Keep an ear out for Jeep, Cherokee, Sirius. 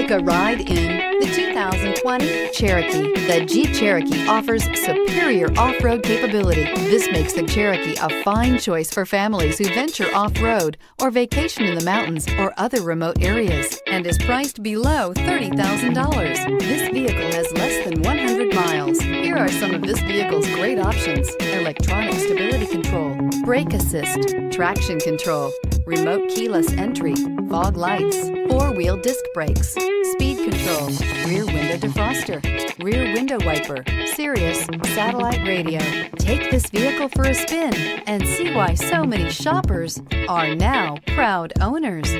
Take a ride in the 2020 Cherokee. The Jeep Cherokee offers superior off-road capability. This makes the Cherokee a fine choice for families who venture off-road or vacation in the mountains or other remote areas, and is priced below $30,000. This vehicle has less than 100 miles. Here are some of this vehicle's great options: electronic stability control, brake assist, traction control, remote keyless entry, fog lights, four-wheel disc brakes, speed control, rear window defroster, rear window wiper, Sirius satellite radio. Take this vehicle for a spin and see why so many shoppers are now proud owners.